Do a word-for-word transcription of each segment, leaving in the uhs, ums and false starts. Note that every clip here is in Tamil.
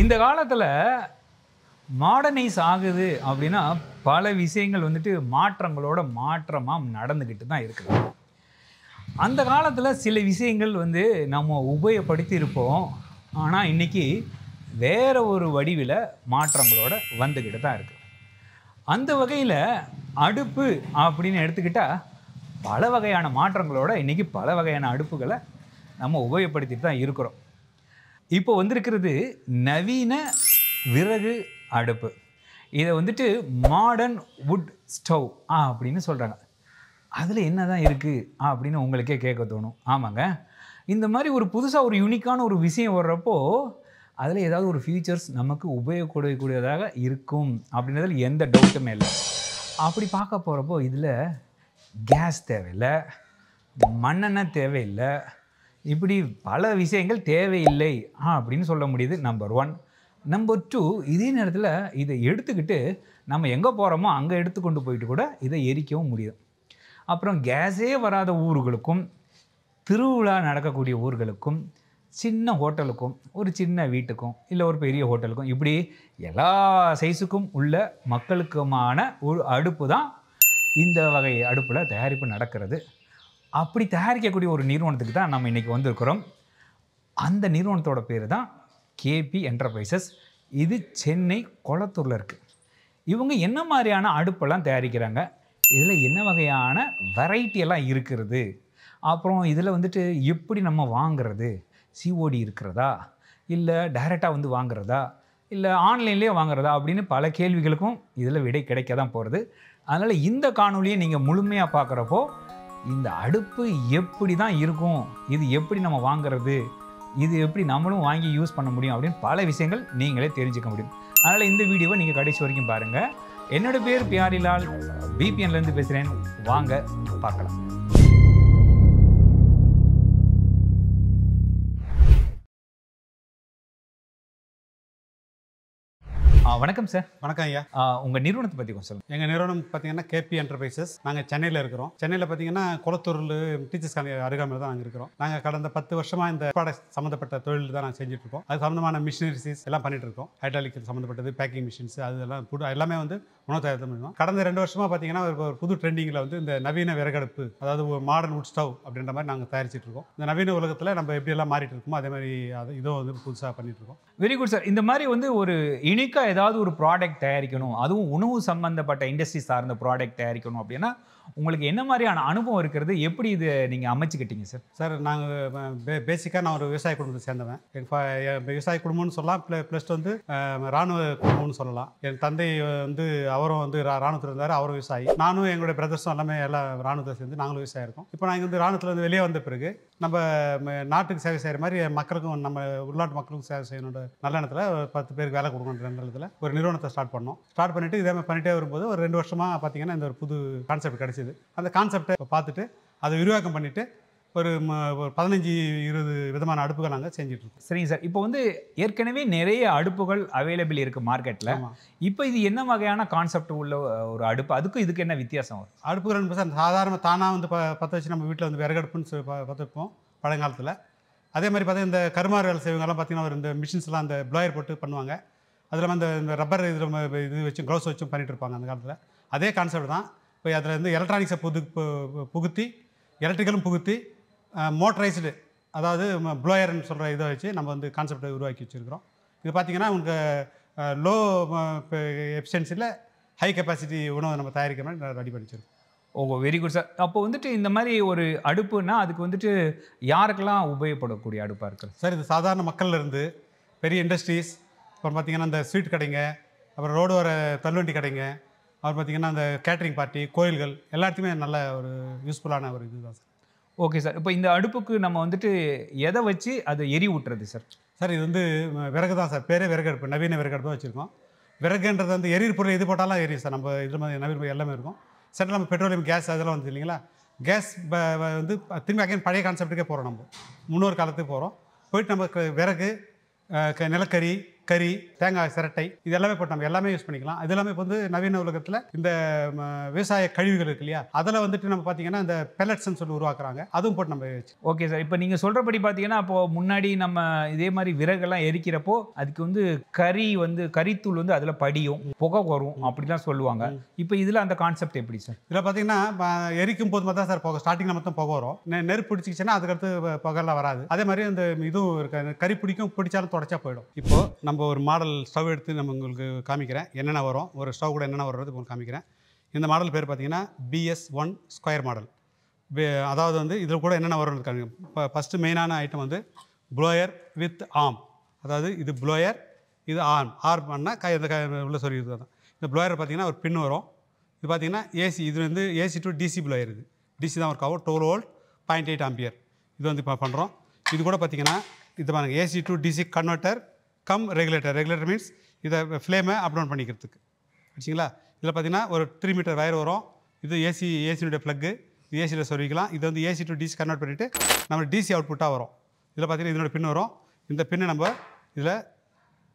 இந்த காலத்துல மாடர்னைஸ் ஆகுது அப்படினா பல விஷயங்கள் வந்துட்டு மாற்றங்களோட மாற்றமா நடந்துக்கிட்டு தான் இருக்குது. அந்த காலத்துல சில விஷயங்கள் வந்து நம்ம உபயோகப்படுத்தி இருப்போம். ஆனா இன்னைக்கு வேற ஒரு வடிவில மாற்றங்களோட வந்துக்கிட்டு தான் இருக்கு. அந்த வகையில அடுப்பு அப்படினு எடுத்துக்கிட்டா பல வகையான மாற்றங்களோட இன்னைக்கு பல வகையான அடுப்புகளை நம்ம உபயோகப்படுத்தி தான் இருக்கிறோம். இப்போ வந்திருக்கிறது நவீன விறகு அடுப்பு. இதை வந்துட்டு மாடர்ன் வுட் ஸ்டவ் அப்படின்னு சொல்கிறாங்க. அதில் என்ன தான் இருக்குது அப்படின்னு உங்களுக்கே கேட்க தோணும். ஆமாங்க, இந்த மாதிரி ஒரு புதுசாக ஒரு யூனிக்கான ஒரு விஷயம் வர்றப்போ அதில் ஏதாவது ஒரு ஃபியூச்சர்ஸ் நமக்கு உபயோகப்படக்கூடியதாக இருக்கும் அப்படின்றதில் எந்த டவுட்டுமே இல்லை. அப்படி பார்க்க போகிறப்போ இதில் கேஸ் தேவையில்லை, மண்ணெண்ணெய் தேவையில்லை, இப்படி பல விஷயங்கள் தேவையில்லை அப்படின்னு சொல்ல முடியுது. Number one. நம்பர் டூ, இதே நேரத்தில் இதை எடுத்துக்கிட்டு நம்ம எங்கே போகிறோமோ அங்கே எடுத்து கொண்டு போயிட்டு கூட இதை எரிக்கவும் முடியும். அப்புறம் கேஸே வராத ஊர்களுக்கும் திருவிழா நடக்கக்கூடிய ஊர்களுக்கும் சின்ன ஹோட்டலுக்கும் ஒரு சின்ன வீட்டுக்கும் இல்லை ஒரு பெரிய ஹோட்டலுக்கும் இப்படி எல்லா சைஸுக்கும் உள்ள மக்களுக்குமான ஒரு அடுப்பு தான் இந்த வகை அடுப்பில் தயாரிப்பு நடக்கிறது. அப்படி தயாரிக்கக்கூடிய ஒரு நிறுவனத்துக்கு தான் நம்ம இன்றைக்கி வந்திருக்கிறோம். அந்த நிறுவனத்தோட பேர் தான் கேபி என்டர்பிரைசஸ். இது சென்னை கொளத்தூரில் இருக்குது. இவங்க என்ன மாதிரியான அடுப்பெல்லாம் தயாரிக்கிறாங்க, இதில் என்ன வகையான வெரைட்டியெல்லாம் இருக்கிறது, அப்புறம் இதில் வந்துட்டு எப்படி நம்ம வாங்கிறது, சிஓடி இருக்கிறதா இல்லை டைரெக்டாக வந்து வாங்கிறதா இல்லை ஆன்லைன்லேயே வாங்குறதா அப்படின்னு பல கேள்விகளுக்கும் இதில் விடை கிடைக்க தான் போகிறது. அதனால் இந்த காணொலியை நீங்கள் முழுமையாக பார்க்குறப்போ இந்த அடுப்பு எப்படி தான் இருக்கும், இது எப்படி நம்ம வாங்கிறது, இது எப்படி நம்மளும் வாங்கி யூஸ் பண்ண முடியும் அப்படின்னு பல விஷயங்கள் நீங்களே தெரிஞ்சுக்க முடியும். அதனால் இந்த வீடியோவை நீங்கள் கடைசி வரைக்கும் பாருங்கள். என்னோட பேர் பியாரிலால், பிபிஎன்லேருந்து பேசுகிறேன். வாங்க பார்க்கலாம். வணக்கம் சார். வணக்கம் ஐயா. உங்கள் நிறுவனத்தை பற்றி கொஞ்சம் சொல்லுங்கள். எங்கள் நிறுவனம் பார்த்தீங்கன்னா கேபி என்டர்பிரைசஸ். நாங்கள் சென்னையில் இருக்கிறோம். சென்னையில் பார்த்தீங்கன்னா கொளத்தூரில் டீச்சர்ஸ் காலேஜ் அருகாமையில் தான் நாங்கள் இருக்கிறோம். நாங்கள் கடந்த பத்து வருஷமாக இந்த ப்ராடக்ட் சம்மந்தப்பட்ட தொழில் தான் நாங்கள் செஞ்சுட்டு இருக்கோம். அது சம்மந்தமான மிஷினரிஸ் எல்லாம் பண்ணிட்டு இருக்கோம். ஹைட்ராலிக் சம்மந்தப்பட்டது, பேக்கிங் மிஷின்ஸ், அதெல்லாம் புது எல்லாமே வந்து உணவு தயாரித்து பண்ணுவோம். கடந்த ரெண்டு வருஷமாக பார்த்தீங்கன்னா ஒரு புது ட்ரெண்டிங்கில் வந்து இந்த நவீன விறகடுப்பு, அதாவது ஒரு மாடர்ன் வுட் ஸ்டவ் அப்படின்ற மாதிரி நாங்கள் தயாரிச்சிட்டு இருக்கோம். இந்த நவீன உலகத்தில் நம்ம எப்படி எல்லாம் மாறிட்டு இருக்கோமோ அதே மாதிரி அது இதோ வந்து புதுசாக பண்ணிட்டு இருக்கோம். Very good sir. இந்த மாதிரி வந்து ஒரு யூனிக்காக ஏதாவது ஒரு ப்ராடக்ட் தயாரிக்கணும், அதுவும் உணவு சம்பந்தப்பட்ட இண்டஸ்ட்ரி சார்ந்த ப்ராடக்ட் தயாரிக்கணும் அப்படின்னா உங்களுக்கு என்ன மாதிரியான அனுபவம் இருக்கிறது, எப்படி இது நீங்கள் அமைச்சிக்கிட்டீங்க சார்? சார் நாங்கள் பேசிக்காக நான் ஒரு விவசாய குடும்பத்தை சேர்ந்தவன். விவசாய குடும்பம்னு சொல்லலாம், ப்ளஸ் வந்து ராணுவ குடும்பம்னு சொல்லலாம். என் தந்தை வந்து அவரும் வந்து ராணுவத்தில் இருந்தார், அவரும் விவசாயி. நானும் எங்களுடைய பிரதர்ஸும் எல்லாமே எல்லாம் ராணுவத்தை சேர்ந்து நாங்களும் விவசாயம் இருக்கோம். இப்போ நாங்கள் வந்து ராணுவத்தில் வந்து வெளியே வந்த பிறகு நம்ம நாட்டுக்கு சேவை செய்கிற மாதிரி மக்களுக்கும், நம்ம உள்நாட்டு மக்களுக்கும் சேவை செய்யணுன்ற நல்ல இடத்துல பத்து பேருக்கு வேலை கொடுக்கணுன்ற இடத்துல ஒரு நிறுவனத்தை ஸ்டார்ட் பண்ணோம். ஸ்டார்ட் பண்ணிட்டு இதே மாதிரி பண்ணிட்டே வரும்போது ஒரு ரெண்டு வருஷமாக பார்த்தீங்கன்னா இந்த ஒரு புது கான்செப்ட் கிடைச்சிது. அந்த கான்செப்டை பார்த்துட்டு அதை விரிவாக்கம் பண்ணிவிட்டு ஒரு ஒரு பதினஞ்சு இருபது விதமான அடுப்புகள் நாங்கள் செஞ்சுட்ருக்கோம். சரிங்க சார். இப்போ வந்து ஏற்கனவே நிறைய அடுப்புகள் அவைலபிள் இருக்குது மார்க்கெட்டில். இப்போ இது என்ன வகையான கான்செப்ட் உள்ள ஒரு அடுப்பு, அதுக்கும் இதுக்கு என்ன வித்தியாசம்? அடுப்புகள் சார் சாதாரண தானாக வந்து ப பற்ற வச்சு நம்ம வீட்டில் வந்து விறகடுப்புன்னு சொல்லி ப பற்ற வைப்போம் பழங்காலத்தில். அதே மாதிரி பார்த்தீங்கன்னா இந்த கருமாறு வேலை செய்வங்கெல்லாம் பார்த்தீங்கன்னா ஒரு இந்த மிஷின்ஸ்லாம் அந்த ப்ளோயர் போட்டு பண்ணுவாங்க. அதில் வந்து இந்த ரப்பர் இதில் இது வச்சும் க்ளவுஸ் வச்சும் பண்ணிகிட்டு இருப்பாங்க அந்த காலத்தில். அதே கான்செப்ட் தான் இப்போ அதில் வந்து எலக்ட்ரானிக்ஸை புது புகுத்தி எலக்ட்ரிக்கலும் புகுத்தி மோட்டரைஸ்டு, அதாவது ப்ளோயர்னு சொல்கிற இதை வச்சு நம்ம வந்து கான்செப்டை உருவாக்கி வச்சுருக்கிறோம். இது பார்த்திங்கன்னா உங்களுக்கு லோ எஃபிஷியன்சியில் ஹை கெப்பாசிட்டி உணவு நம்ம தயாரிக்கிற மாதிரி ரெடி பண்ணிச்சிருக்கோம். Okay, very good sir. அப்போ வந்துட்டு இந்த மாதிரி ஒரு அடுப்புன்னா அதுக்கு வந்துட்டு யாருக்கெல்லாம் உபயோகப்படக்கூடிய அடுப்பாக இருக்குது சார்? இது சாதாரண மக்கள்லேருந்து பெரிய இண்டஸ்ட்ரீஸ், அப்புறம் பார்த்திங்கன்னா இந்த ஸ்வீட் கடைங்க, அப்புறம் ரோடு வர தள்ளுவண்டி கடைங்க, அப்புறம் பார்த்திங்கன்னா அந்த கேட்ரிங் பார்ட்டி, கோயில்கள், எல்லாத்துக்குமே நல்ல ஒரு யூஸ்ஃபுல்லான ஒரு இது தான் சார். Okay sir. இப்போ இந்த அடுப்புக்கு நம்ம வந்துட்டு எதை வச்சு அதை எரி ஊட்டுறது சார்? சார் இது வந்து விறகு தான் சார். பேரே விறகடுப்பு, நவீன விறகடுப்பு தான் வச்சுருக்கோம். விறகுன்றது வந்து எரியிற பொருள் இது போட்டாலும் எரியும் சார். நம்ம இது மாதிரி நவீன எல்லாமே இருக்கும் சார். நம்ம பெட்ரோலியம் கேஸ் அதெல்லாம் வந்து இல்லைங்களா, கேஸ் வந்து திரும்பி அகைன் பழைய கான்செப்ட்டுக்கே போகிறோம். நம்ம முன்னோர் காலத்துக்கு போகிறோம். போயிட்டு நம்ம விறகு, நிலக்கரி, curry, tanga saratai, Idalame Potam, Yalame is Panicla, Adalame Pondu, Navino Locatla, in the Vesai Kadivilia, Adala on the Tinapatiana, and the pellets and Suluakranga, Adum Potam. Okay, sir, putting a soldier Patipatiana, Munadi, Nama, Idemari Viragala, Erikirapo, Adkundu, curry, when the curry tulunda, Adala Padio, Pocagoru, Apita Soluanga. If Idila and the concept, please. Rapatina, Erikim Podmatas are starting Namatam Pogoro, Ner Putichana, other Pagala, Adamari and the Midu, curry pudding, Puticha, Torchapo. Hippo, number ஒரு மாடல் ஸ்டவ் எடுத்து நான் உங்களுக்கு காமிக்கிறேன் என்னென்ன வரும் ஒரு ஸ்டவ் கூட என்னென்ன வரும்னு உங்களுக்கு காமிக்கிறேன் இந்த மாடல் பேர் பாத்தீங்கன்னா B S one Square model அதாவது வந்து இதல கூட என்னென்ன வரும்னு காமிக்கிறேன் ஃபர்ஸ்ட் மெயினான ஐட்டம் வந்து ப்ளோயர் வித் ஆர்ம் அதாவது இது ப்ளோயர் இது ஆர்ம் ஆர்ம்னா கை உள்ள சொறி இதுதான் இந்த ப்ளோயர் பாத்தீங்கன்னா ஒரு பின் வரும் இது பாத்தீங்கன்னா ஏசி இது வந்து ஏசி டு டிசி ப்ளோயர் இது டிசி தான் வர்க் ஆகும் twelve volt zero point eight ampere இது வந்து இப்ப பண்றோம் இது கூட பாத்தீங்கன்னா இது பாருங்க AC to DC converter Come regulator. Regulator means the flame up down panicurtuk. Chingla, Ila Patina or three meter wire or the AC AC plug, the AC sorigla, either the AC to DC cannot permit, number DC output hour. Ila Patina is not a pin or in the pin number is a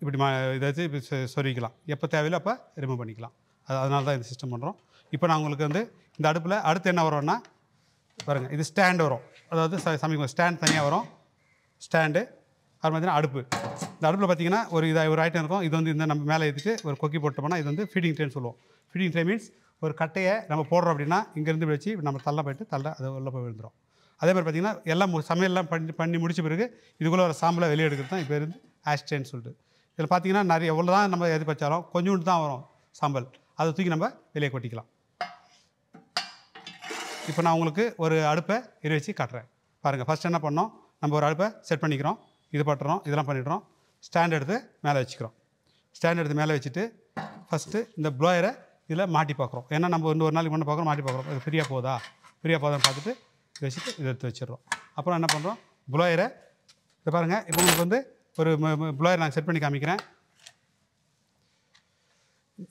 sorigla. Yapatavilapa, remove panicla. Another system monro. Ipanangulkande, the Adapula, Arthen Aurona, it is stand or other something was stand thania or stand. Adapul. The Adapul Patina or either right and wrong, either in the Malay or Koki Portamana is on the feeding train solo. Feeding train means or Katea, number four of dinner, Ingrid, number Talapet, Tala, the Lopavendro. Other Patina, Yella Samela Pandi Murchiburg, you go a sample of Eliot, ash chain soldier. El Patina, Nari, Vola, number Edipacharo, conjured down sample. Other three number, Elecoticla. If an Angulke or Adapa, Irichi Catra. Paranga first and upon no, number Alpa, set Panicron. இது பண்றோம் இதெல்லாம் பண்ணிட்டோம் ஸ்டாண்ட் எடுத்து மேலே வெச்சிரோம் ஸ்டாண்ட் எடுத்து மேலே வெச்சிட்டு ஃபர்ஸ்ட் இந்த ப்ளோயரை இதல மாட்டி பார்க்கறோம் ஏன்னா நம்ம ஒரு நாளைக்கு முன்ன பார்க்கறோம் மாட்டி பார்க்கறோம் அது ஃப்ரீயா போதா ஃப்ரீயா போதான்னு பார்த்துட்டு வெச்சிட்டு இத எடுத்து வெச்சிரோம் அப்புறம் என்ன பண்றோம் ப்ளோயரை இத பாருங்க இப்போ உங்களுக்கு வந்து ஒரு ப்ளோயர் நான் செட் பண்ணி காமிக்கிறேன்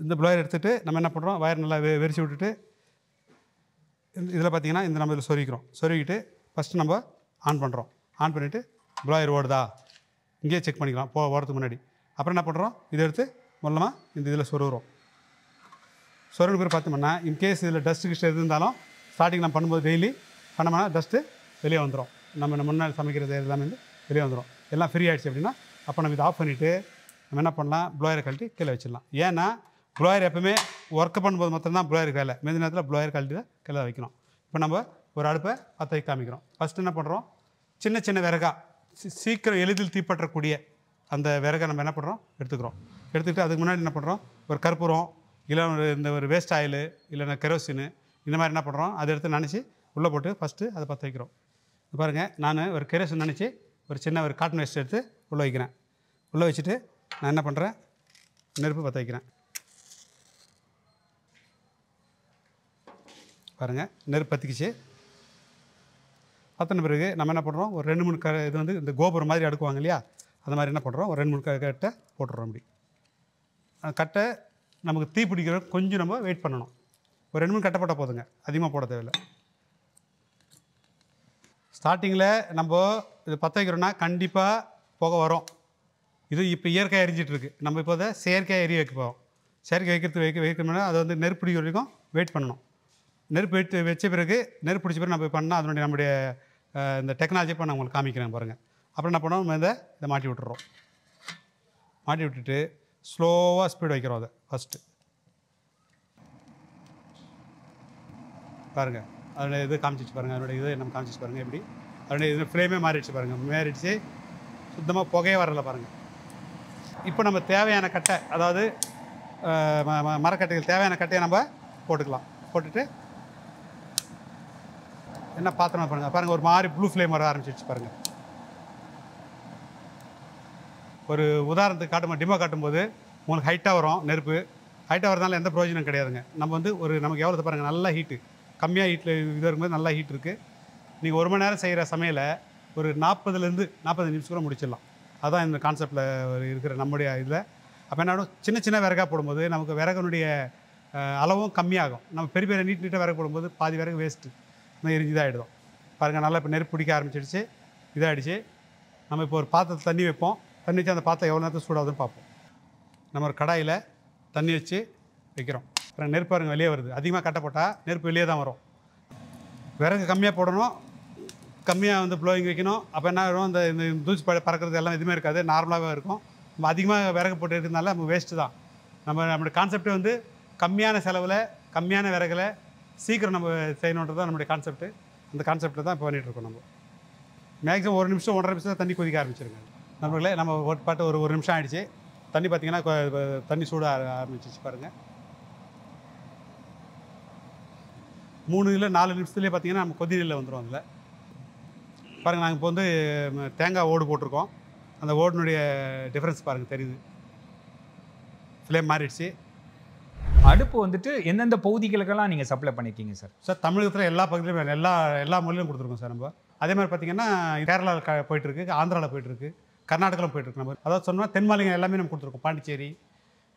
இந்த ப்ளோயர் எடுத்துட்டு நம்ம என்ன பண்றோம் வயர் நல்லா வெரிச்சு விட்டுட்டு இதல பாத்தீங்கன்னா இந்த நம்ம இதல சொறிக்கிறோம் சொறிக்கிட்டு ஃபர்ஸ்ட் நம்ம ஆன் பண்றோம் ஆன் பண்ணிட்டு ப்ளோயர் ஓடுதா இங்கே செக் பண்ணிக்கலாம் போ வரதுக்கு முன்னாடி அப்புறம் என்ன பண்றோம் இத எடுத்து மொல்லமா இந்த இதல சொருறோம் சொருறதுக்கு அப்புறம் பார்த்தீங்கன்னா இன் கேஸ் இதல டஸ்ட் கிஸ்ட் இருந்தாலும் ஸ்டார்டிங் நம்ம பண்ணும்போது டெய்லி பண்ணோம்னா டஸ்ட் வெளிய வந்துரும் நம்ம முன்னாடி சமைக்கிறது எல்லாமே வெளிய வந்துரும் எல்லாம் ஃப்ரீ ஆயிடுச்சு அப்படினா அப்ப நம்ம இத ஆஃப் பண்ணிட்டு நம்ம என்ன பண்ணலாம் ப்ளோயரை கழட்டி கீழே வெச்சிடலாம் ஏனா ப்ளோயர் எப்பவுமே வர்க் பண்ணும்போது மட்டும் தான் ப்ளோயர் வேலை மேதி நேரத்துல ப்ளோயர் கழட்டி கீழே வைக்கணும் இப்போ நம்ம ஒரு அடுப்பை பத்த வைக்க காமிக்கிறோம் ஃபர்ஸ்ட் என்ன பண்றோம் சின்ன சின்ன விறகா சீக்கிரம் எளிதில் தீப்பற்றக்கூடிய அந்த விறகை நம்ம என்ன பண்றோம் எடுத்துக்கிறோம் எடுத்துட்டு அதுக்கு முன்னாடி என்ன பண்றோம் ஒரு கற்பூரம் இல்ல இந்த ஒரு வேஸ்ட் ஆயில் இல்லனா கெரோசின் இந்த மாதிரி என்ன பண்றோம் அதை எடுத்து நனைச்சி உள்ள போட்டு ஃபர்ஸ்ட் அதை பத்த வைக்கிறோம் பாருங்க நான் ஒரு கெரோசின் நனைச்சி ஒரு சின்ன ஒரு காட்டன் வேஸ்ட் எடுத்து உள்ள வைக்கிறேன் உள்ள வச்சிட்டு நான் என்ன பண்றேன் நெருப்பு பத்த வைக்கிறேன் பாருங்க நெருப்பு பத்திக்கிச்சு பத்தன பிறகு நம்ம என்ன பண்றோம் ஒரு ரெண்டு மூணு இது வந்து இந்த கோபுரம் மாதிரி அடுக்குவாங்க இல்லையா அந்த மாதிரி என்ன பண்றோம் ஒரு ரெண்டு மூணு கட்டை போட்டுறோம் அப்படி கட்டை நமக்கு தீ பிடிக்கிற கொஞ்சம் நம்ம வெயிட் பண்ணனும் ஒரு ரெண்டு மூணு கட்டை போட்டா போடுங்க அதிகமா போட தேவையில்லை ஸ்டார்டிங்ல நம்ம இது பத்த வைக்கிறோம்னா கண்டிப்பா புகை வரும் இது இப்ப இயற்கையா எரிஞ்சிட்டு இருக்கு நம்ம இப்போதே செயற்கையா எரிய வைக்க போறோம் செயற்கை வைக்கிறது வைக்க வைக்கணும்னா அது வந்து நெருப்பு பிடிக்கிற வரைக்கும் வெயிட் பண்ணனும் நெருப்பு வெயிட் வெச்ச பிறகு நெருப்பு பிடிச்ச பிறகு நம்ம பண்ணா அதனுடைய நம்மளுடைய இந்த டெக்னாலஜி பண்ண உங்களுக்கு காமிக்கிறேன் பாருங்க அப்புறம் என்ன பண்ணோம் இந்த இத மாட்டி விட்டுறோம் மாட்டி விட்டுட்டு ஸ்லோவா ஸ்பீட் வைக்கிறோம் அத ஃபர்ஸ்ட் பாருங்க அதனே இது காமிச்சிச்சு பாருங்க அதனோட இது நம்ம காமிச்சிச்சு பாருங்க இப்படி அதனே இது ஃப்ரேமே மாறிடுச்சு பாருங்க மாறிடுச்சு சுத்தமா புகை வரல பாருங்க இப்போ நம்ம தேவையான கட்டை அதாவது மரக்கட்டைகள் தேவையான கட்டையை நம்ம போட்டுக்கலாம் போட்டுட்டு என்ன பாத்திரமா பாருங்க பாருங்க ஒரு மாதிரி ப்ளூ ஃப்ளேம் வர ஆரம்பிச்சிடுச்சு பாருங்க ஒரு உதாரணத்துக்கு காட்டுமா டிமோ காட்டும்போது உங்களுக்கு ஹைட்டா வரும் நெருப்பு ஹைட்டா வரதால எந்த பிரயோஜனம் கிடையாதுங்க நம்ம வந்து ஒரு நமக்கு எவ்வளவு பாருங்க நல்ல ஹீட் கம்மியா ஹீட்ல இது இருக்கும்போது நல்ல ஹீட் இருக்கு நீங்க ஒரு மணி நேரம் செய்யற சமையல ஒரு நாற்பதுல இருந்து நாற்பது நிமிஷத்துக்குள்ள முடிச்சிடலாம் அதான் இந்த கான்செப்ட்ல இருக்கிற நம்மளுடைய இதுல அப்ப என்ன ஆகும் சின்ன சின்ன விறகா போடும்போது நமக்கு விறகனுடைய அளவும் கம்மியாகும் நம்ம பெரிய பெரிய நீட் நீட்டாக விறகு போடும்போது பாதி விறகு வேஸ்ட்டு நம்ம எரிஞ்சு தான் ஆகிடும் பாருங்கள் நல்லா இப்போ நெருப்பு பிடிக்க ஆரம்பிச்சிடுச்சு இதாகிடுச்சு நம்ம இப்போ ஒரு பாத்திரத்தை தண்ணி வைப்போம் தண்ணி வச்சு அந்த பாத்திரம் எவ்வளோ நேரத்தில் சூடாகுதுன்னு பார்ப்போம் நம்ம கடாயில தண்ணி வச்சு வைக்கிறோம். அப்புறம் நெருப்பு பாருங்க வெளியே வருது. அதிகமாக கட்ட போட்டால் நெருப்பு வெளியே தான் வரும். விறகு கம்மியாக போடணும், கம்மியாக வந்து ப்ளோயிங் வைக்கணும். அப்போ என்ன வரும், இந்த தூச்சி பறக்கிறது எல்லாம் எதுவுமே இருக்காது, நார்மலாகவே இருக்கும். நம்ம அதிகமாக விறகு போட்டு இருக்கிறதுனால நம்ம வேஸ்ட்டு தான். நம்ம நம்மளுடைய கான்செப்ட் வந்து கம்மியான செலவில் கம்மியான விறகுல சீக்கிரம் நம்ம செய்யணுன்றது தான் நம்மளுடைய கான்செப்ட்டு. அந்த கான்செப்டில் தான் இப்போ பண்ணிகிட்ருக்கோம். நம்ம மேக்ஸிமம் ஒரு நிமிஷம் ஒன்றரை நிமிஷம் தான் தண்ணி கொதிக்க ஆரம்பிச்சிருங்க. நம்மளே நம்ம ஒரு பாட்டு ஒரு ஒரு நிமிஷம் ஆகிடுச்சு. தண்ணி பார்த்திங்கன்னா தண்ணி சூட ஆரம்பிச்சிச்சு பாருங்கள். மூணு இல்லை நாலு நிமிஷத்துலேயே பார்த்திங்கன்னா நம்ம கொதிநிலையில் வந்துடும். அதில் பாருங்கள், நாங்கள் இப்போ வந்து தேங்காய் ஓடு போட்டிருக்கோம். அந்த ஓடுனுடைய டிஃப்ரென்ஸ் பாருங்கள் தெரியுது, ஃப்ளேம் மாறிடுச்சு. அடுப்பு வந்துட்டு எந்தெந்த பகுதிகளுக்கெல்லாம் நீங்கள் சப்ளை பண்ணியிருக்கீங்க சார்? சார் தமிழகத்தில் எல்லா பகுதியிலும் எல்லா எல்லா மொழியிலும் கொடுத்துருக்கோம் சார். நம்ம அதே மாதிரி பார்த்திங்கன்னா கேரளாவில் க போயிட்டுருக்கு, ஆந்திராவில் போயிட்டுருக்கு, கர்நாடகாவில் போயிட்டுருக்கு. நம்ம அதாவது சொன்னால் தென் மாநிலங்கள் எல்லாமே நம்ம கொடுத்துருக்கோம், பாண்டிச்சேரி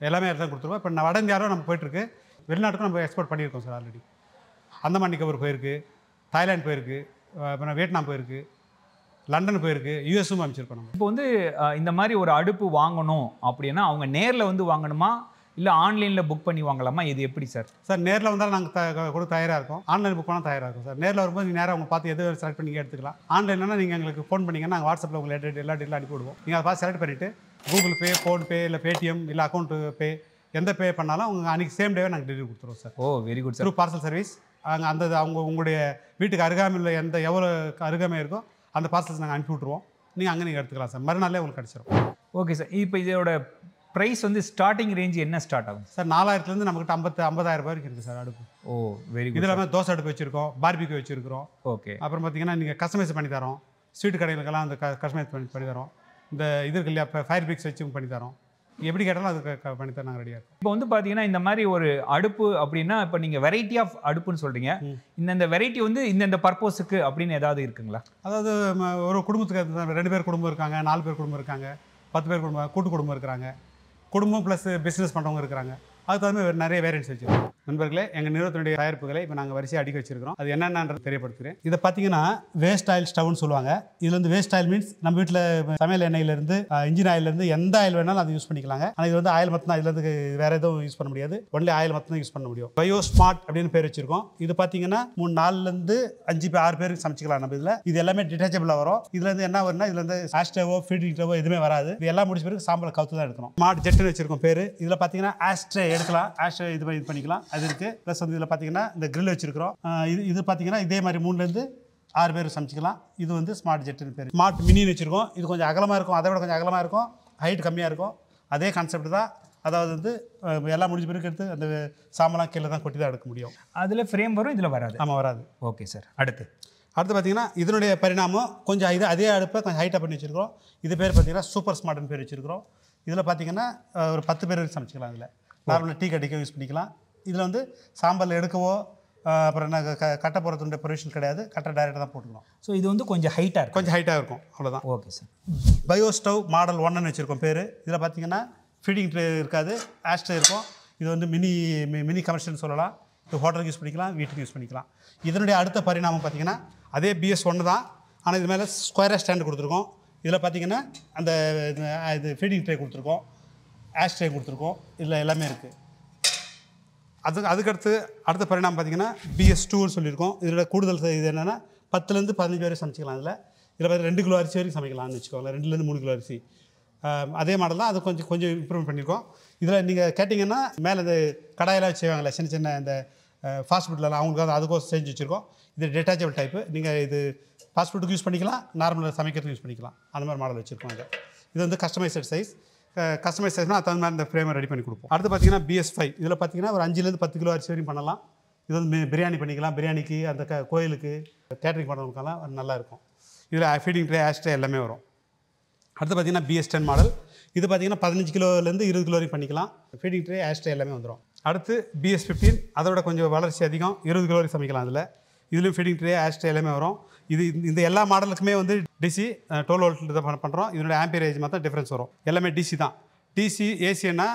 எல்லாமே எல்லாம் கொடுத்துருக்கோம். இப்போ நான் வட இந்தியாவிலும் நம்ம போயிட்டுருக்கு, வெளிநாட்டுக்கும் நம்ம எக்ஸ்போர்ட் பண்ணியிருக்கோம் சார். ஆல்ரெடி அந்தமான் நிக்கோபார் போயிருக்கு, தாய்லாந்து போயிருக்கு, அப்புறம் வியட்நாம் போயிருக்கு, லண்டன் போயிருக்கு, யூஎஸும் அமைச்சிருக்கோம். நம்ம இப்போ வந்து இந்த மாதிரி ஒரு அடுப்பு வாங்கணும் அப்படின்னா அவங்க நேரில் வந்து வாங்கணுமா இல்லை ஆன்லைனில் புக் பண்ணி வாங்கலாமா, இது எப்படி சார்? சார் நேரில் வந்தாலும் நாங்கள் கூட தயாராக இருக்கோம், ஆன்லைன் புக் பண்ணால் தயாராக இருக்கும் சார். நேரில் வரும்போது நீங்கள் நேராக அவங்க பார்த்து எதுவும் செலக்ட் பண்ணி எடுத்துக்கலாம். ஆன்லைன்னா நீங்கள் எங்களுக்கு ஃபோன் பண்ணிங்கன்னா நாங்கள் வாட்ஸ்அப்பில் உங்களுக்கு எல்லா டீட்டெயிலும் அனுப்பி விடுவோம். நீங்கள் அதை பார்த்து செலக்ட் பண்ணிவிட்டு கூகுள் பே, ஃபோன்பே இல்லை பேடிஎம் இல்லை அக்கௌண்ட்டு பே எந்த பே பண்ணாலும் அவங்க அன்றைக்கி சேம் டேவே நாங்கள் டெலிவரி கொடுத்துருவோம் sir. Oh very good sir. Through parcel service. அங்கே அந்த அவங்க உங்களுடைய வீட்டுக்கு அருகாமையில் எந்த எவ்வளோ அருகாமை இருக்கோ அந்த பார்சல்ஸ் நாங்கள் அனுப்பி விட்ருவோம். நீங்கள் அங்கே நீங்கள் எடுத்துக்கலாம் சார், மறுநாளே உங்களுக்கு கிடச்சிரும். Okay sir. இப்போ இதோட ப்ரைஸ் வந்து ஸ்டார்டிங் ரேஞ்சு என்ன ஸ்டார்ட் ஆகும் சார்? நாலாயிரத்துலேருந்து நம்மகிட்ட ஐம்பத்து ஐம்பதாயிரம் ரூபாய் இருக்குது சார் அடுப்பு. Oh very good. இதில் தோசை அடுப்பு வச்சுருக்கோம், பார்பிக்யூ வச்சுருக்கிறோம். ஓகே. அப்புறம் பார்த்தீங்கன்னா நீங்கள் கஸ்டமைஸ் பண்ணி தரோம், ஸ்வீட் கடைகளுக்கெல்லாம் அந்த கஸ்டமைஸ் பண்ணி பண்ணி தரோம். இந்த இதுக்கு இல்லையா ஃபயர் பிக்ஸ் வச்சு பண்ணி தரோம். எப்படி கேட்டாலும் அதுக்கு பண்ணி தான் நாங்கள் ரெடியாக இருக்கோம். இப்போ வந்து பார்த்தீங்கன்னா இந்த மாதிரி ஒரு அடுப்பு அப்படின்னா இப்போ நீங்கள் வெரைட்டி ஆஃப் அடுப்புன்னு சொல்கிறீங்க, இந்தந்த வெரைட்டி வந்து இந்தந்த பர்பஸுக்கு அப்படின்னு ஏதாவது இருக்குங்களா? அதாவது ஒரு குடும்பத்துக்கு ரெண்டு பேர் குடும்பம் இருக்காங்க, நாலு பேர் குடும்பம் இருக்காங்க, பத்து பேர் குடும்பம் கூட்டு குடும்பம் இருக்கிறாங்க, குடும்பம் ப்ளஸ் பிஸ்னஸ் பண்ணுறவங்க இருக்கிறாங்க. அதுக்கு தகுந்த நிறைய வேரியன்ஸ் வச்சுருக்கோம். நண்பர்களே, எங்கள் நிறுவனத்தினுடைய தயாரிப்புகளை இப்போ நாங்கள் வரிசையை அடிக்க வச்சுருக்கிறோம். அது என்னென்னன்றது தெரியப்படுத்துகிறேன். இதை பார்த்தீங்கன்னா வேஸ்ட் ஆயில் ஸ்டவ்னு சொல்லுவாங்க. இதில் வந்து வேஸ்ட் ஆயில் மீன்ஸ் நம்ம வீட்டில் சமையல் எண்ணெயிலேருந்து இன்ஜின் ஆயிலேருந்து எந்த ஆயில் வேணாலும் அது யூஸ் பண்ணிக்கலாங்க. ஆனால் இது வந்து ஆயில் மட்டும், இதுலேருந்து வேறு எதுவும் யூஸ் பண்ண முடியாது, ஒன்லி ஆயில் மட்டும் யூஸ் பண்ண முடியும். பயோ ஸ்மார்ட் அப்படின்னு பேர் வச்சுருக்கோம். இது பார்த்தீங்கன்னா மூணு நாலுலேருந்து அஞ்சு ஆறு பேருக்கு சமைச்சிக்கலாம் நம்ம இதில். இது எல்லாமே டிட்டாச்சபிளாக வரும். இதுலேருந்து என்ன வரும்னா இதில் வந்து ஆஷ் ஸ்டவோ ஃபீடிங் ஸ்டவோ எதுவுமே வராது. இது எல்லாம் முடிச்ச பிறகு சாம்பலை கவுத்து தான் எடுக்கணும். ஸ்மார்ட் ஜெட்டுன்னு வச்சுருக்கோம் பேர். இதில் பார்த்தீங்கன்னா ஆஷ்ட்ரே எடுக்கலாம், ஆஷ்ட்ரே இது இது பண்ணிக்கலாம், அது இருக்குது. ப்ளஸ் வந்து இதில் பார்த்தீங்கன்னா இந்த கிரில் வச்சுருக்கிறோம். இது இது பார்த்தீங்கன்னா இதே மாதிரி மூணுலேருந்து ஆறு பேர் சமைச்சிக்கலாம். இது வந்து ஸ்மார்ட் ஜெட்டுன்னு பேர். ஸ்மார்ட் மினின்னு வச்சுருக்கோம். இது கொஞ்சம் அகலமாக இருக்கும், அதை விட கொஞ்சம் அகலமாக இருக்கும், ஹைட் கம்மியாக இருக்கும். அதே கான்செப்ட் தான். அதாவது வந்து எல்லாம் முடிஞ்ச பிறகு எடுத்து அந்த சாமலாம் கீழே தான் கொட்டி தான் எடுக்க முடியும். அதில் ஃப்ரேம் வரும், இதில் வராது. ஆமாம் வராது. Okay sir. அடுத்து அடுத்து பார்த்தீங்கன்னா இதனுடைய பரிணாமம் கொஞ்சம் இது அதே அடுப்பை கொஞ்சம் ஹைட்டாக பண்ணி வச்சுருக்கிறோம். இது பேர் பார்த்தீங்கன்னா சூப்பர் ஸ்மார்ட்னு பேர் வச்சுருக்கிறோம். இதில் பார்த்தீங்கன்னா ஒரு பத்து பேர் சமைச்சிக்கலாம். இதில் நார்மலாக டீ கடிக்க யூஸ் பண்ணிக்கலாம். இதில் வந்து சாம்பாரில் எடுக்கவோ அப்புறம் என்ன க கட்டை போகிறதுடைய ப்ரொவிஷன் கிடையாது, கட்டை டைரெக்டாக தான் போட்டுக்கலாம். ஸோ இது வந்து கொஞ்சம் ஹைட்டாக இருக்கும், கொஞ்சம் ஹைட்டாக இருக்கும், அவ்வளோதான். Okay sir. Bio stove model ஒன்றுன்னு வச்சுருக்கோம் பேர். இதில் பார்த்தீங்கன்னா ஃபீடிங் ட்ரே இருக்காது, ஆஷ்ட்ரே இருக்கும். இது வந்து மினி மினி கமர்ஷியல்னு சொல்லலாம். இது ஹோட்டலுக்கு யூஸ் பண்ணிக்கலாம், வீட்டுக்கு யூஸ் பண்ணிக்கலாம். இதனுடைய அடுத்த பரிணாமம் பார்த்தீங்கன்னா அதே பிஎஸ் ஒன்று தான், ஆனால் இது மேலே ஸ்கொயராக ஸ்டாண்டு கொடுத்துருக்கோம். இதில் பார்த்தீங்கன்னா அந்த இது ஃபீடிங் ட்ரே கொடுத்துருக்கோம், ஆஷ் ட்ரே கொடுத்துருக்கோம், இதில் எல்லாமே இருக்குது. அது அதுக்கடுத்து அடுத்த பரிணாமம் பார்த்தீங்கன்னா பிஎஸ் டூன்னு சொல்லியிருக்கோம். இதோட கூடுதல் இது என்னென்னா பத்துலேருந்து பதினஞ்சு வரையும் சமைச்சிக்கலாம். அதில் இதில் பார்த்து ரெண்டு கிலோ அரிசி வரைக்கும் சமைக்கலாம்னு வச்சுக்கோங்களேன், ரெண்டுலேருந்து மூணு கிலோ அரிசி. அதே மாடல் தான், அது கொஞ்சம் கொஞ்சம் இம்ப்ரூவ்மெண்ட் பண்ணியிருக்கோம். இதில் நீங்கள் கேட்டிங்கன்னா மேலே இந்த கடாயெல்லாம் செய்வாங்களே சின்ன சின்ன இந்த ஃபாஸ்ட் ஃபுட்லாம், அவங்களுக்கு அதுக்கோசம் செஞ்சு வச்சுருக்கோம். இது டெட்டாச்சபிள் டைப்பு. நீங்கள் இது ஃபாஸ்ட் ஃபுட்டுக்கு யூஸ் பண்ணிக்கலாம், நார்மலாக சமைக்கிறதுக்கு யூஸ் பண்ணிக்கலாம். அந்த மாதிரி மாடல் வச்சுருக்கோம். இது இது வந்து கஸ்டமைஸ்ட் சைஸ். கஸ்டமைஸ் சைஸ்னால் அது மாதிரி இந்த ஃப்ரேமை ரெடி பண்ணி கொடுப்போம். அடுத்து பார்த்தீங்கன்னா பிஎஸ் ஃபைவ். இதில் பார்த்தீங்கன்னா ஒரு அஞ்சுலேருந்து பத்து கிலோ அரிசி வரையும் பண்ணலாம். இது வந்து பிரியாணி பண்ணிக்கலாம், பிரியாணிக்கு அந்த க கோயிலுக்கு கேட்ரிங் பண்ணுறவங்களுக்கெல்லாம் நல்லாயிருக்கும். இதில் ஃபீடிங் ட்ரே, ஆஷ் ட்ரே எல்லாமே வரும். அடுத்து பார்த்தீங்கன்னா பிஎஸ் டென் மாடல். இது பார்த்தீங்கன்னா பதினஞ்சு கிலோலேருந்து இருபது கிலோ வரையும் பண்ணிக்கலாம். ஃபீடிங் ட்ரே, ஆஷ் ட்ரே எல்லாமே வந்துடும். அடுத்து பிஎஸ் ஃபிஃப்டீன். அதோட கொஞ்சம் வளர்ச்சி அதிகம், இருபது கிலோ வரையும் சமைக்கலாம். அதில் இதுலேயும் ஃபீடிங் ட்ரே, ஆஷ் ட்ரே எல்லாமே வரும். இது இந்த எல்லா மாடலுக்குமே வந்து டிசி டுவெல் வோல்ட்டில் தான் பண்ணுறோம். இதனுடைய ஆம்பியரேஜ் மாத்திரம் டிஃப்ரென்ஸ் வரும். எல்லாமே டிசி தான். டிசி ஏசின்னா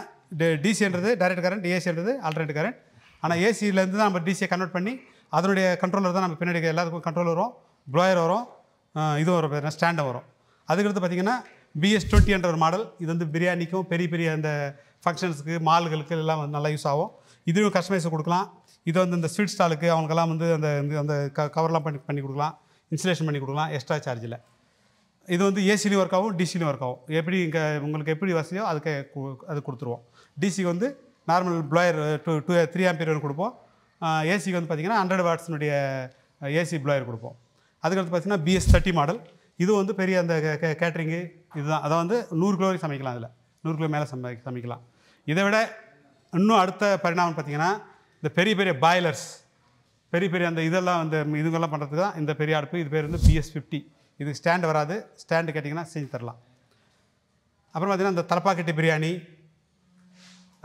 டிசின்றது டைரக்ட் கரண்ட், ஏசின்றது ஆல்டர்னேட் கரண்ட். ஆனால் ஏசியிலேருந்து தான் நம்ம டிசியை கன்வெர்ட் பண்ணி அதனுடைய கண்ட்ரோலர் தான் நம்ம பின்னாடி எல்லாத்துக்கும் கண்ட்ரோல் வரும், ப்ளோயர் வரும், இது வரும், ஸ்டாண்டை வரும். அதுக்கடுத்து பார்த்திங்கன்னா பிஎஸ் டுவெண்ட்டின்ற ஒரு மாடல். இது வந்து பிரியாணிக்கும் பெரிய பெரிய அந்த functions ku mallgalukku ellam nalla use agum idhum customize kudukalam idu vandu indha sweet stall ku avangalukku ellam vandu andha andha cover la panni panni kudukalam installation panni kudukalam extra charge illa idu vandu ac la work agum dc la work agum eppadi inga ungalku eppadi vasiyo adukku adu kuduturom dc ku vandu normal blower two three ampere kudupom ac ku vandu pathina one hundred watts ude ac blower kudupom adukku pathina B S thirty model இது வந்து பெரிய அந்த கேட்டரிங் இதுதான் அத வந்து one hundred கிலோ வரை சமைக்கலாம் அதுல one hundred கிலோ மேல சமைக்கலாம் இதை விட இன்னும் அடுத்த பரிணாமம் பாத்தீங்கன்னா இந்த பெரிய பெரிய பாய்லர்ஸ் பெரிய பெரிய அந்த இதெல்லாம் அந்த இதுங்கெல்லாம் பண்றதுக்கு தான் இந்த பெரிய அடுப்பு இது பேர் வந்து B S fifty இது ஸ்டாண்ட் வராது ஸ்டாண்ட் கேட்டிங்கனா செஞ்சு தரலாம் அப்புறம் பாத்தீங்கன்னா அந்த தலப்பாக்கட்டி பிரியாணி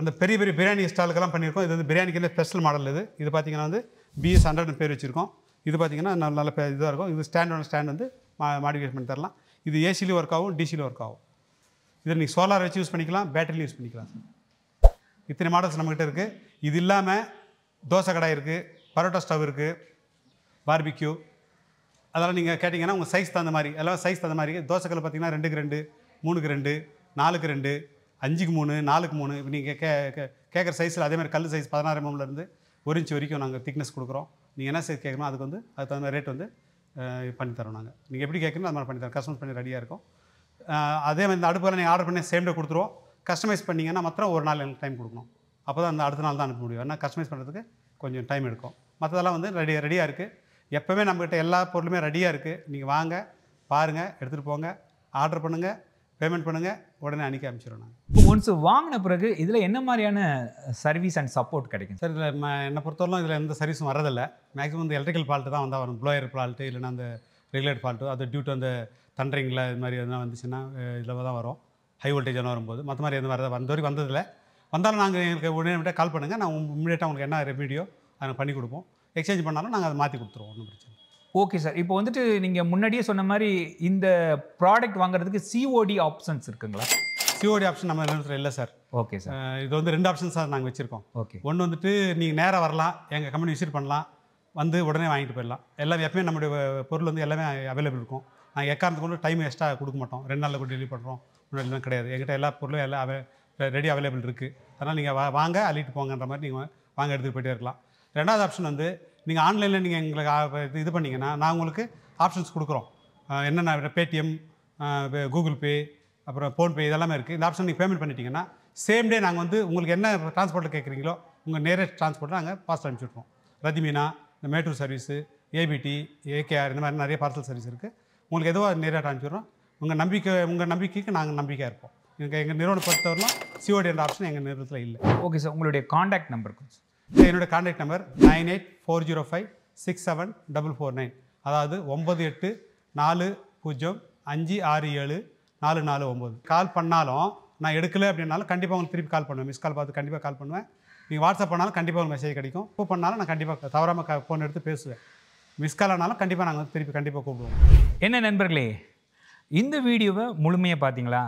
அந்த பெரிய பெரிய பிரியாணி ஸ்டால்கெல்லாம் பண்ணிருக்கோம் இது வந்து பிரியாணிக்குள்ள ஸ்பெஷல் மாடல் இது இது பாத்தீங்கன்னா வந்து B S one hundred பேர் வச்சிருக்கோம் இது பாத்தீங்கன்னா நல்ல நல்ல இதா இருக்கும் இது ஸ்டாண்ட் ஆன் ஸ்டாண்ட் வந்து modification பண்ணி தரலாம் இது A C ல வர்க் ஆகும் D C ல வர்க் ஆகும் இத நீங்க சோலார் வச்சு யூஸ் பண்ணிக்கலாம் பேட்டரியில யூஸ் பண்ணிக்கலாம் இத்தனை மாடல்ஸ் நம்ம கிட்ட இருக்கு இது இல்லாம தோசை கடாய் இருக்கு பரோட்டா ஸ்டவ் இருக்கு பார்பிக்யூ அதெல்லாம் நீங்க கேட்டிங்கனா உங்க சைஸ் தகுந்த மாதிரி எல்லா சைஸ் தகுந்த மாதிரி தோசை கல்ல பாத்தீங்கன்னா two two three two four two four three four க்கு நீங்க கேக்குற சைஸ்ல அதே மாதிரி கல் சைஸ் sixteen millimeter ல இருந்து one inch வரைக்கும் நாங்க thickness கொடுக்கிறோம் நீங்க என்ன சைஸ் கேக்கணும் அதுக்கு வந்து அது தகுந்த ரேட் வந்து பண்ணி தரோம் நாங்க நீங்க எப்படி கேக்குறீங்க அத மாதிரி பண்ணி தரோம் கஸ்டமைஸ் பண்ணி ரெடியா இருக்கும் அதே மாதிரி இந்த அடுப்புல நீங்க ஆர்டர் பண்ணி சேம் டே கொடுத்துறோம் கஸ்டமைஸ் பண்ணீங்கன்னா மற்ற ஒரு நாள் எனக்கு டைம் கொடுக்கணும் அப்பதான் அந்த அடுத்த நாள் தான் அனுப்ப முடியும் ஏன்னா கஸ்டமைஸ் பண்றதுக்கு கொஞ்சம் டைம் எடுக்கும் மத்ததெல்லாம் வந்து ரெடி ரெடியா இருக்கு எப்பவே நம்ம கிட்ட எல்லா பொருளுமே ரெடியா இருக்கு நீங்க வாங்க பாருங்க எடுத்துட்டு போங்க ஆர்டர் பண்ணுங்க பேமெண்ட் பண்ணுங்க உடனே அனுப்பி அனுப்பிச்சிரோம் நாங்க ஒன்ஸ் வாங்குன பிறகு இதுல என்ன மாதிரியான சர்வீஸ் அண்ட் சப்போர்ட் கிடைக்கும் சார் இதுல என்ன பொறுத்தவரை இதுல எந்த சர்வீஸும் வரது இல்ல மேக்ஸिमम இந்த எலக்ட்ரிக்கல் ஃபால்ட் தான் வந்தா வரும் ப்ளோயர் ஃபால்ட் இல்லனா அந்த ரெகுலேட்டர் ஃபால்ட் அது டியூ டு அந்த தண்டரிங்ல இந்த மாதிரி என்ன வந்துச்சுனா இதுல தான் வரும் ஹை வோல்டேஜ் ஆன வரும்போது மத்த மாதிரி எதுவும் வரது வந்தோரி வந்தது இல்ல வந்தாலும் நாங்க உங்களுக்கு உடனே கால் பண்ணுங்க நான் இமிடியேட்டா உங்களுக்கு என்ன ரெமீடியோ நான் பண்ணி கொடுப்போம் எக்ஸ்சேஞ்ச் பண்ணாலும் நாங்க அதை மாத்தி கொடுத்துறோம் ஒண்ணும் பிரச்சனை இல்ல ஓகே சார் இப்போ வந்துட்டு நீங்க முன்னாடியே சொன்ன மாதிரி இந்த ப்ராடக்ட் வாங்குறதுக்கு C O D ஆப்ஷன்ஸ் இருக்குங்களா C O D ஆப்ஷன் நம்ம எல்ல இல்ல சார் ஓகே சார் இது வந்து ரெண்டு ஆப்ஷன்ஸ் தான் நாங்க வச்சிருக்கோம் ஒன்னு வந்துட்டு நீங்க நேரா வரலாம் எங்க கம்பெனி விசிட் பண்ணலாம் வந்து உடனே வாங்கிட்டு போயிடலாம் எல்லாமே எப்பவே நம்மளுடைய பொருள் வந்து எல்லாமே அவேலபிள் இருக்கும் நான் எக்காரணத்துக்கு கொண்டு டைம் எக்ஸ்ட்ரா கொடுக்க மாட்டோம் ரெண்டு நாள்ல கூட டெலிவரி பண்றோம் முன்னாடி எல்லாம் கிடையாது என்கிட்ட எல்லா பொருளும் எல்லாம் ரெடி அவேலபிள் இருக்கு அதனால நீங்க வாங்க அள்ளிட்டு போங்கன்ற மாதிரி நீங்க வாங்க எடுத்துட்டு போயிட்டே இருக்கலாம் ரெண்டாவது ஆப்ஷன் வந்து நீங்க ஆன்லைன்ல நீங்க உங்களுக்கு இது பண்ணீங்கனா நான் உங்களுக்கு ஆப்ஷன்ஸ் கொடுக்கிறோம் என்னன்னா Paytm Google Pay அப்புறம் Phone Pay இதெல்லாம் இருக்கு இந்த ஆப்ஷன் நீங்க பேமெண்ட் பண்ணிட்டீங்கனா சேம் டே நாங்க வந்து உங்களுக்கு என்ன டிரான்ஸ்போர்ட்ல கேக்குறீங்களோ உங்க நியரஸ்ட் டிரான்ஸ்போர்ட் நாங்க பார்சல் அனுப்பி விடுறோம் ரதிமீனா இந்த Mettur service A B T A K R இந்த மாதிரி நிறைய பார்சல் சர்வீஸ் இருக்கு உங்களுக்கு எதுவா நியரஸ்ட் அனுப்பி விடுறோம் உங்க நம்பிக்கை உங்க நம்பிக்கைக்கு நாங்க நம்பிக்கையா இருப்போம் எங்க எங்க நிறுவனம் பொறுத்தவரையிலும் C O D என்ற ஆப்ஷன் எங்க நிறுவனத்துல இல்ல ஓகே சார் உங்களுடைய கான்டாக்ட் நம்பர் கொஞ்சம் என்னோட contact number nine eight four zero five six seven four four nine அதாவது nine eight four zero four zero five six seven four four nine call பண்ணாலும் நான் எடுக்கல அப்படினாலும் கண்டிப்பா உங்களுக்கு திருப்பி கால் பண்ணுவேன் மிஸ் கால் பார்த்து கண்டிப்பா கால் பண்ணுவேன் நீங்க WhatsApp பண்ணாலும் கண்டிப்பா உங்களுக்கு மெசேஜ் கிடைக்கும் இப்போ பண்ணாலும் நான் கண்டிப்பா தவறாம ஃபோன் எடுத்து பேசுவேன் மிஸ் கால் ஆனாலும் கண்டிப்பா நாங்க திருப்பி கண்டிப்பா கூப்பிடுவோம் என்ன நண்பர்களே இந்த வீடியோவை முழுமையா பாத்தீங்களா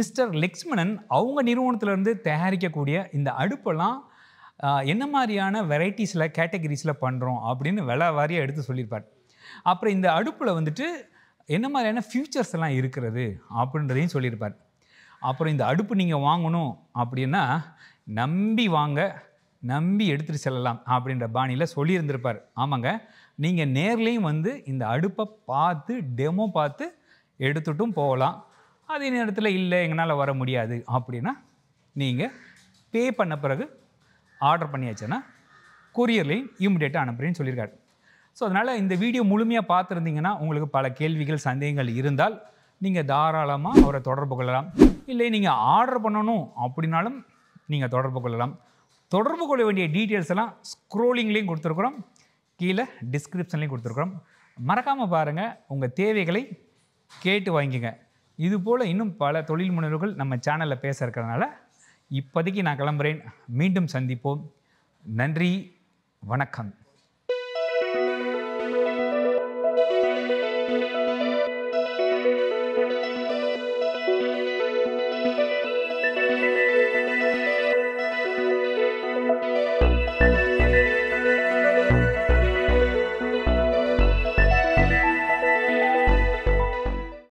மிஸ்டர் லக்ஷ்மணன் அவங்க நிறுவனத்துல இருந்து தயாரிக்கக்கூடிய இந்த அடுப்பெல்லாம் என்ன மாதிரியான வெரைட்டிஸில் கேட்டகரிஸில் பண்ணுறோம் அப்படின்னு விலை வாரியாக எடுத்து சொல்லியிருப்பார் அப்புறம் இந்த அடுப்பில் வந்துட்டு என்ன மாதிரியான ஃபியூச்சர்ஸ் எல்லாம் இருக்கிறது அப்படின்றதையும் சொல்லியிருப்பார் அப்புறம் இந்த அடுப்பு நீங்கள் வாங்கணும் அப்படின்னா நம்பி வாங்க நம்பி எடுத்துகிட்டு செல்லலாம் அப்படின்ற பாணியில் சொல்லியிருந்திருப்பார் ஆமாங்க நீங்கள் நேர்லேயும் வந்து இந்த அடுப்பை பார்த்து டெமோ பார்த்து எடுத்துட்டும் போகலாம் அதே நேரத்தில் இல்லை எங்களால் வர முடியாது அப்படின்னா நீங்கள் பே பண்ண பிறகு ஆர்டர் பண்ணியாச்சுன்னா கொரியர்லேயும் இமிடியேட்டாக அனுப்புகிறேன்னு சொல்லியிருக்காரு ஸோ அதனால் இந்த வீடியோ முழுமையாக பார்த்துருந்தீங்கன்னா உங்களுக்கு பல கேள்விகள் சந்தேகங்கள் இருந்தால் நீங்கள் தாராளமாக அவரை தொடர்பு கொள்ளலாம் இல்லை நீங்கள் ஆர்டர் பண்ணணும் அப்படின்னாலும் நீங்கள் தொடர்பு கொள்ளலாம் தொடர்பு கொள்ள வேண்டிய டீட்டெயில்ஸ் எல்லாம் ஸ்க்ரோலிங்லேயும் கொடுத்துருக்குறோம் கீழே டிஸ்கிரிப்ஷன்லேயும் கொடுத்துருக்குறோம் மறக்காமல் பாருங்கள் உங்கள் தேவைகளை கேட்டு வாங்கிக்கங்க இதுபோல் இன்னும் பல தொழில் முனைவர்கள் நம்ம சேனலில் பேச இருக்கிறதுனால இப்போதைக்கு நான் கிளம்புறேன் மீண்டும் சந்திப்போம் நன்றி வணக்கம்